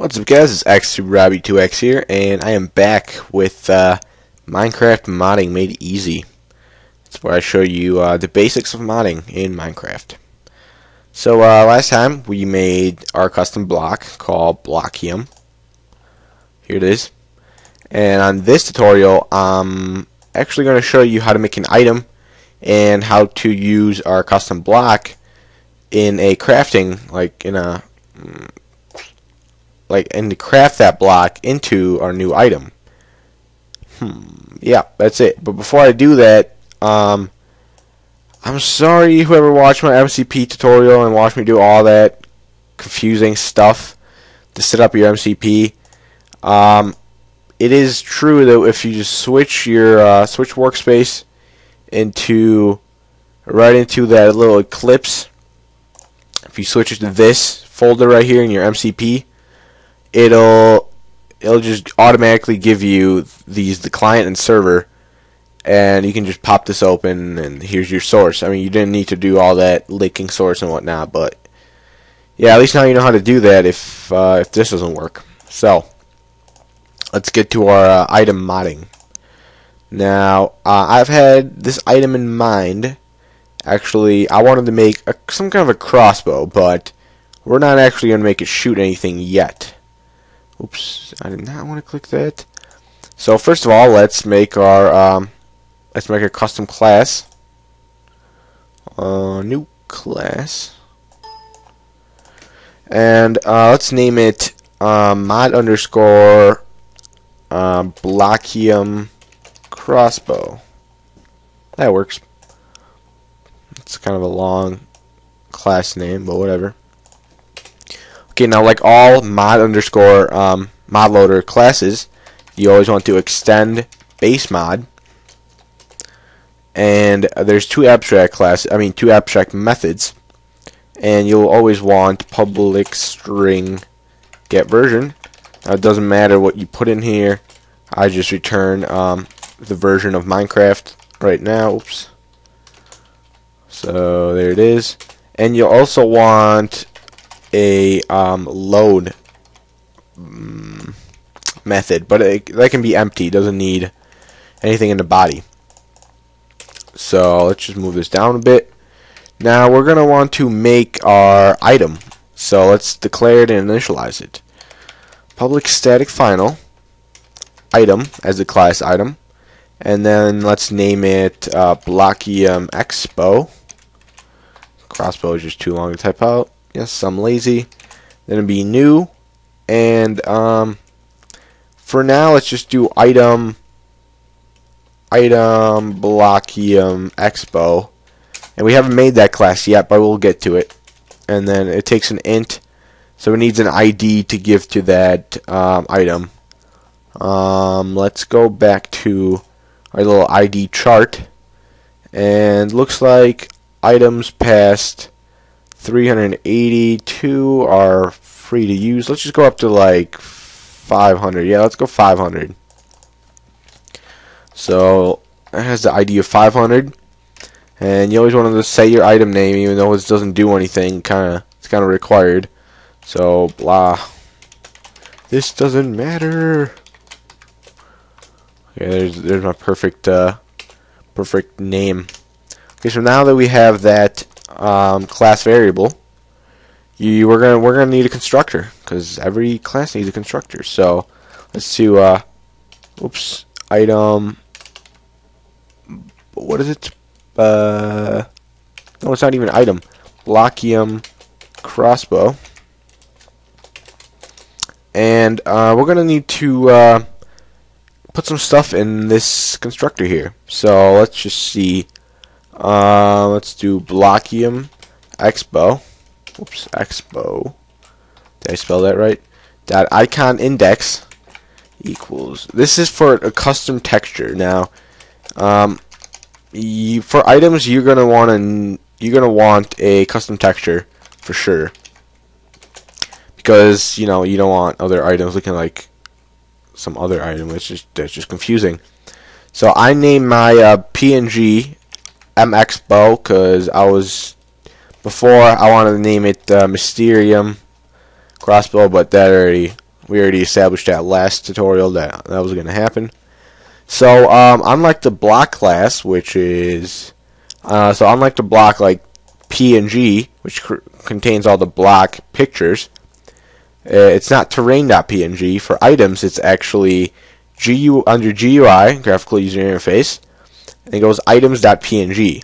What's up guys, it's X2Robbie2X here, and I am back with Minecraft Modding Made Easy. That's where I show you the basics of modding in Minecraft. So last time we made our custom block called Blockium. Here it is. And on this tutorial I'm actually going to show you how to make an item and how to use our custom block in a crafting, and to craft that block into our new item. Yeah, that's it. But before I do that, I'm sorry whoever watched my MCP tutorial and watched me do all that confusing stuff to set up your MCP. It is true though, if you just switch your switch workspace right into that little Eclipse, if you switch it to this folder right here in your MCP, it'll just automatically give you the client and server, and you can just pop this open and here's your source. I mean, you didn't need to do all that linking source and whatnot, but yeah, at least now you know how to do that if this doesn't work. So let's get to our item modding. Now I've had this item in mind. Actually, I wanted to make some kind of a crossbow, but we're not actually going to make it shoot anything yet. Oops, I did not want to click that. So first of all, let's make our a custom class. New class. And let's name it mod underscore Blockium Crossbow. That works. It's kind of a long class name, but whatever. Okay, now like all mod underscore ModLoader classes, you always want to extend base mod, and there's two abstract methods, and you'll always want public string get version. Now it doesn't matter what you put in here. I just return the version of Minecraft right now. Oops. So there it is, and you'll also want a load method, but that can be empty. It doesn't need anything in the body. So let's just move this down a bit. Now we're gonna want to make our item, so let's declare it and initialize it. Public static final item as the class item, and then let's name it Blockium Expo. Crossbow is just too long to type out. Yes, I'm lazy. Then it'll be new, and for now let's just do item Blockium Expo, and we haven't made that class yet, but we'll get to it. And then it takes an int, so it needs an ID to give to that item. Let's go back to our little ID chart, and looks like items past 382 are free to use. Let's just go up to like 500. Yeah, let's go 500. So it has the ID of 500, and you always want to say your item name, even though it doesn't do anything. It's kind of required. So blah. This doesn't matter. Okay, there's my perfect name. Okay, so now that we have that class variable, we're gonna need a constructor, because every class needs a constructor. So let's do item. What is it? No, it's not even item. Blockium Crossbow, and we're gonna need to put some stuff in this constructor here. So let's just see. Let's do Blockium Expo. Oops, Expo. Did I spell that right? Dot icon index equals. This is for a custom texture. Now, for items you're gonna want a custom texture for sure, because you know you don't want other items looking like some other item. That's just confusing. So I named my PNG MXpo, because I wanted to name it Mysterium Crossbow, but that already We already established that last tutorial that was going to happen. So unlike the block class, which is unlike the block like PNG, which contains all the block pictures, it's not terrain.png. For items, it's actually under GUI, graphical user interface, and it goes items.png.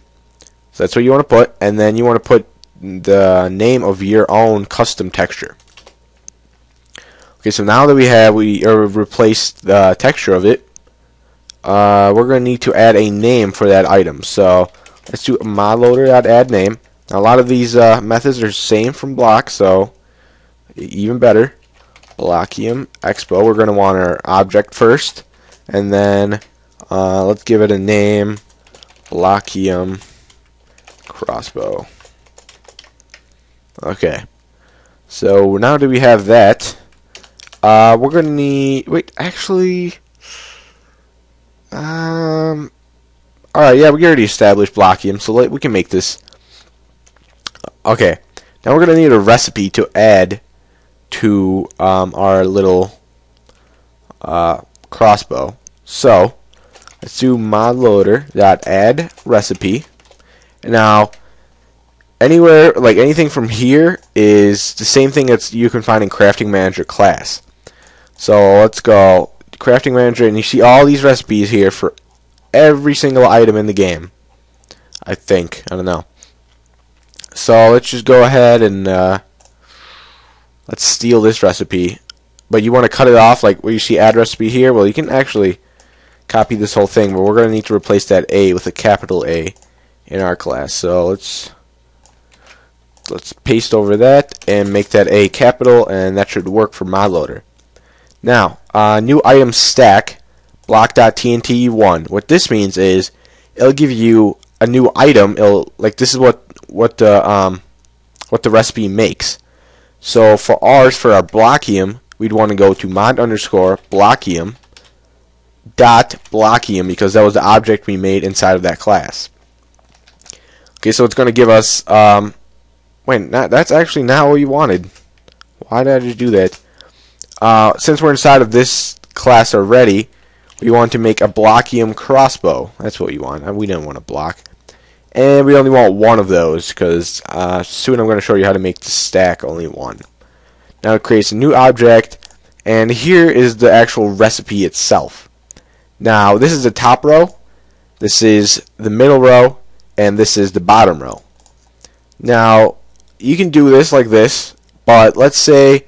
So that's what you want to put, and then you want to put the name of your own custom texture. Okay, so now that we replaced the texture of it, we're going to need to add a name for that item. So let's do ModLoader.add name. Now, a lot of these methods are same from block, so even better. Blockium Expo. We're going to want our object first, and then let's give it a name, Blockium Crossbow. Okay, so now that we have that, we're going to need, alright, yeah, we already established Blockium, so we can make this. Okay, now we're going to need a recipe to add to our little crossbow. So let's do modloader.add recipe. Now, anywhere, like anything from here is the same thing that you can find in Crafting Manager class. So let's go Crafting Manager, and you see all these recipes here for every single item in the game. I think, I don't know. So let's just go ahead and let's steal this recipe, but you want to cut it off like where you see add recipe here. Well, you can actually copy this whole thing, but we're going to need to replace that A with a capital A in our class. So let's paste over that and make that A capital, and that should work for ModLoader. Now, new item stack block.tnt1. What this means is it'll give you a new item. It'll, like, this is what the recipe makes. So for ours, for our Blockium, we'd want to go to mod_blockium.blockium because that was the object we made inside of that class. Okay, so it's going to give us that's actually not what you wanted. Why did I just do that? Since we're inside of this class already, we want to make a Blockium crossbow. That's what you want. We don't want a block. And we only want one of those because soon I'm going to show you how to make the stack only one. Now it creates a new object, and here is the actual recipe itself. Now this is the top row, this is the middle row, and this is the bottom row. Now you can do this like this, but let's say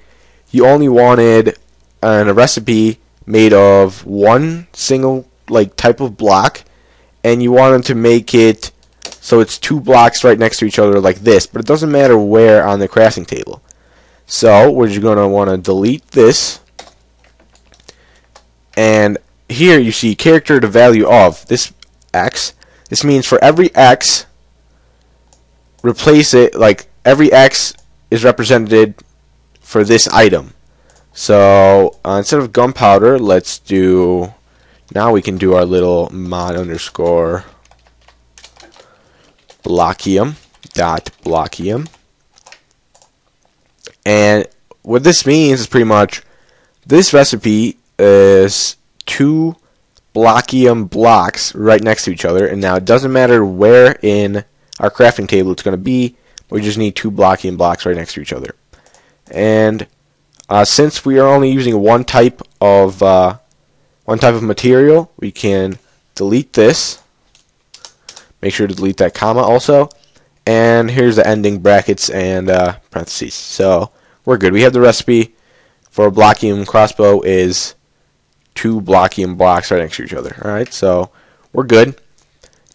you only wanted a recipe made of one single type of block, and you wanted to make it so it's two blocks right next to each other like this, but it doesn't matter where on the crafting table. So we're just going to want to delete this, and here you see character to value of this X. This means for every X, replace it, like every X is represented for this item. So instead of gunpowder, let's do, now we can do our little mod_blockium.blockium, and what this means is pretty much this recipe is two Blockium blocks right next to each other, and now it doesn't matter where in our crafting table it's going to be, we just need two Blockium blocks right next to each other. And since we are only using one type of material, we can delete this. Make sure to delete that comma also. And here's the ending brackets and parentheses. So we're good. We have the recipe for Blockium crossbow is two Blockium blocks right next to each other. All right, so we're good.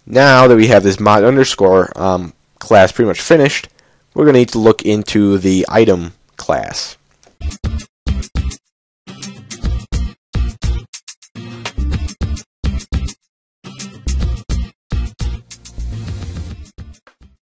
Now that we have this mod_class pretty much finished, we're going to need to look into the item class.